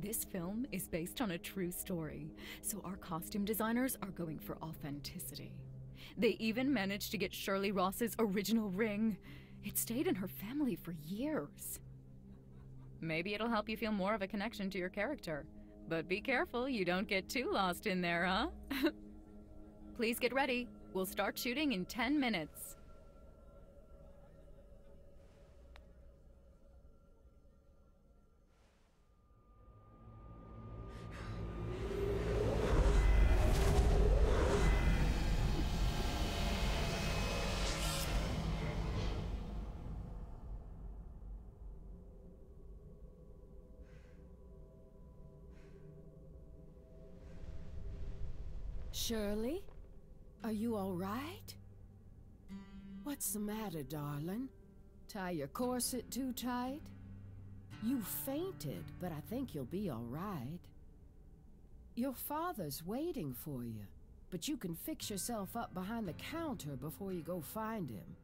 This film is based on a true story, so our costume designers are going for authenticity. They even managed to get Shirley Ross's original ring. It stayed in her family for years. Maybe it'll help you feel more of a connection to your character. But be careful you don't get too lost in there, huh? Please get ready. We'll start shooting in 10 minutes. Shirley, are you all right? What's the matter, darling? Tie your corset too tight? You fainted, but I think you'll be all right. Your father's waiting for you, but you can fix yourself up behind the counter before you go find him.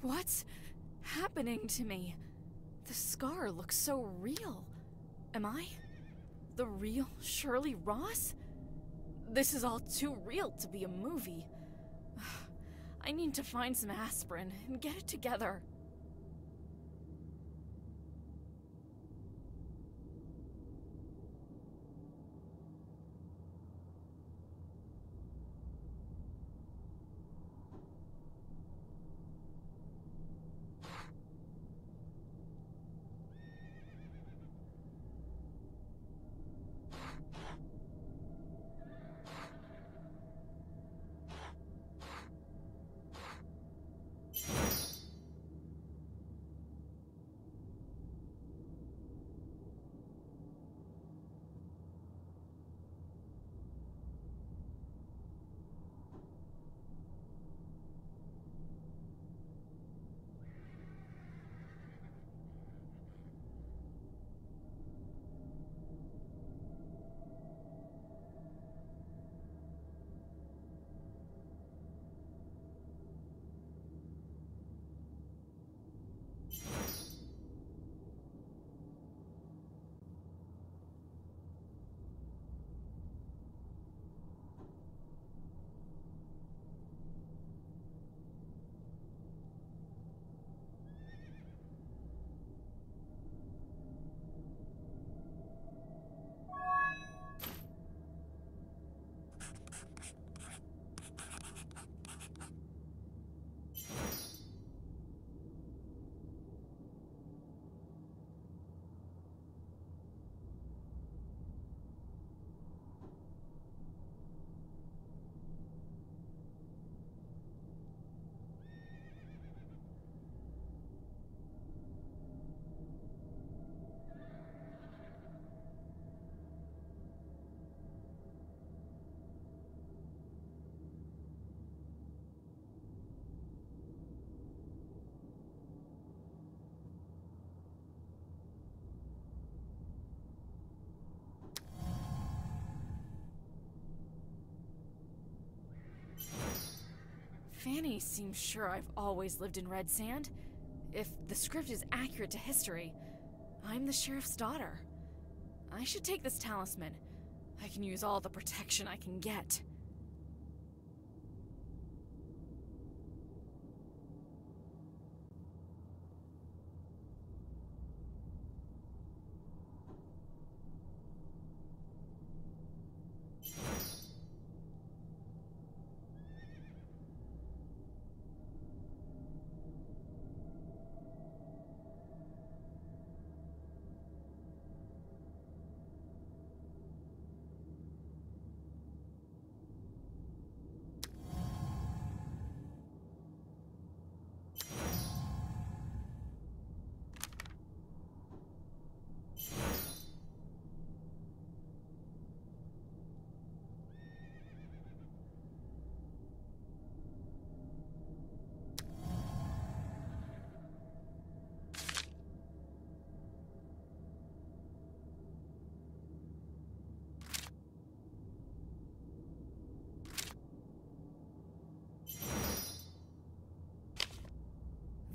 What's happening to me? The scar looks so real. Am I the real Shirley Ross? This is all too real to be a movie. I need to find some aspirin and get it together. Fanny seems sure I've always lived in Red Sand. If the script is accurate to history, I'm the sheriff's daughter. I should take this talisman. I can use all the protection I can get.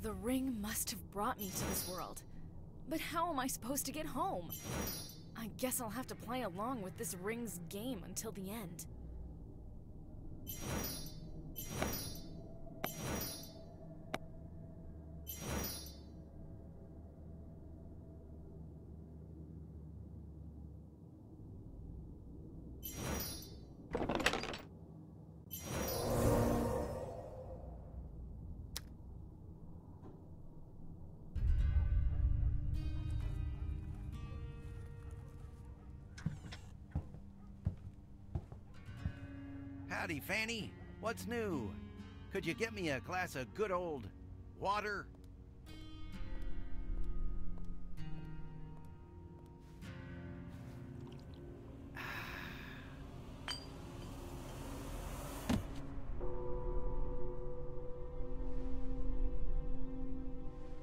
The ring must have brought me to this world, but how am I supposed to get home? I guess I'll have to play along with this ring's game until the end. Howdy, Fanny. What's new? Could you get me a glass of good old water?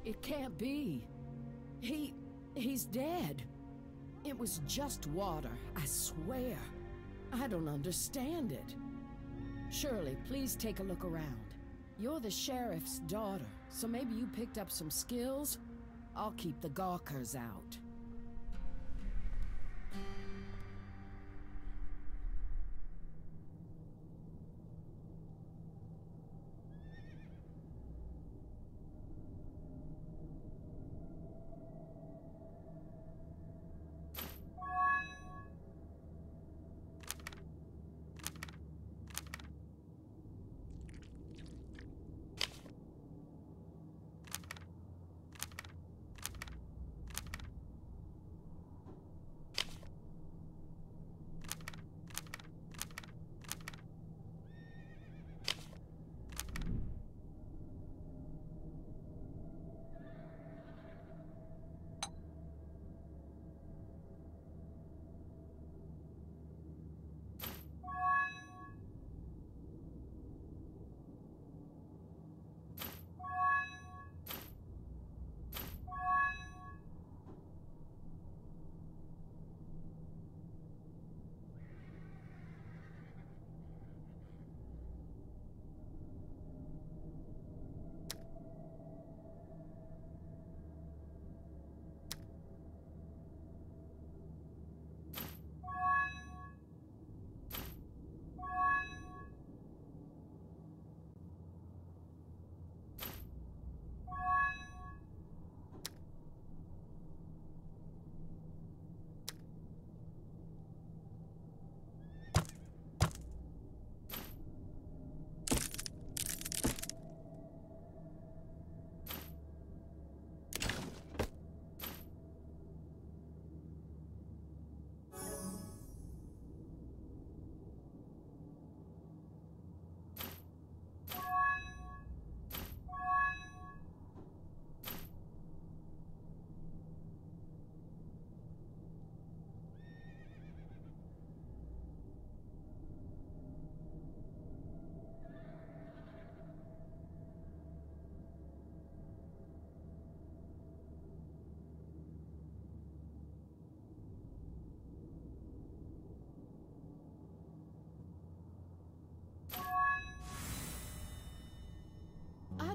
It can't be. He's dead. It was just water, I swear. I don't understand it. Shirley, please take a look around. You're the sheriff's daughter, so maybe you picked up some skills? I'll keep the gawkers out.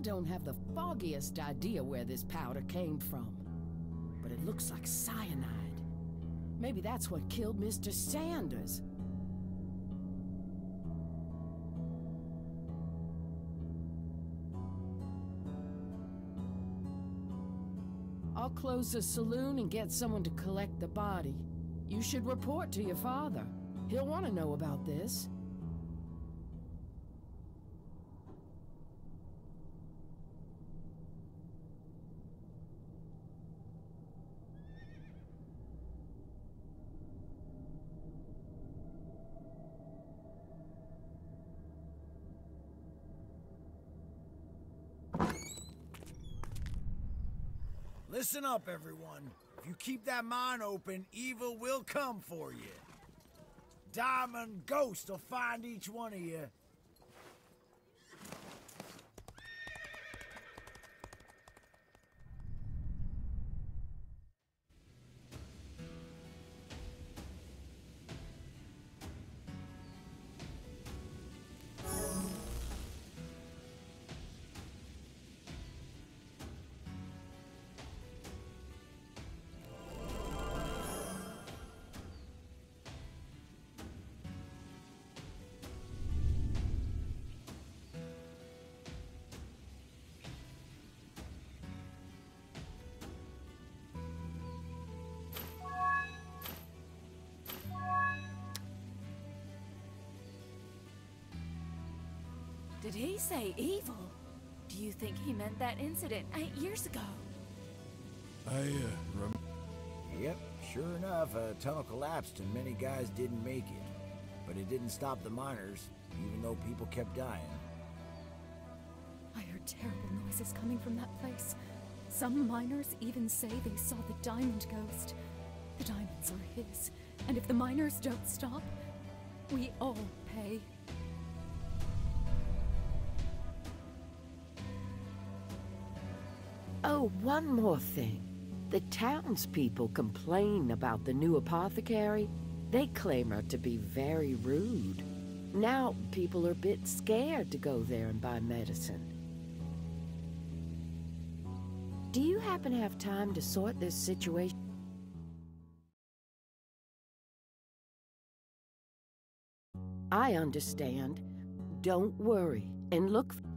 don't have the foggiest idea where this powder came from, but it looks like cyanide. Maybe that's what killed Mr. Sanders. I'll close the saloon and get someone to collect the body. You should report to your father. He'll want to know about this. Listen up, everyone. If you keep that mine open, evil will come for you. Diamond Ghost will find each one of you. Did he say evil? Do you think he meant that incident 8 years ago? I remember. Yep, sure enough, a tunnel collapsed and many guys didn't make it. But it didn't stop the miners, even though people kept dying. I heard terrible noises coming from that place. Some miners even say they saw the Diamond Ghost. The diamonds are his, and if the miners don't stop, we all pay. Oh, one more thing. The townspeople complain about the new apothecary. They claim her to be very rude. Now people are a bit scared to go there and buy medicine. Do you happen to have time to sort this situation? I understand. Don't worry and look for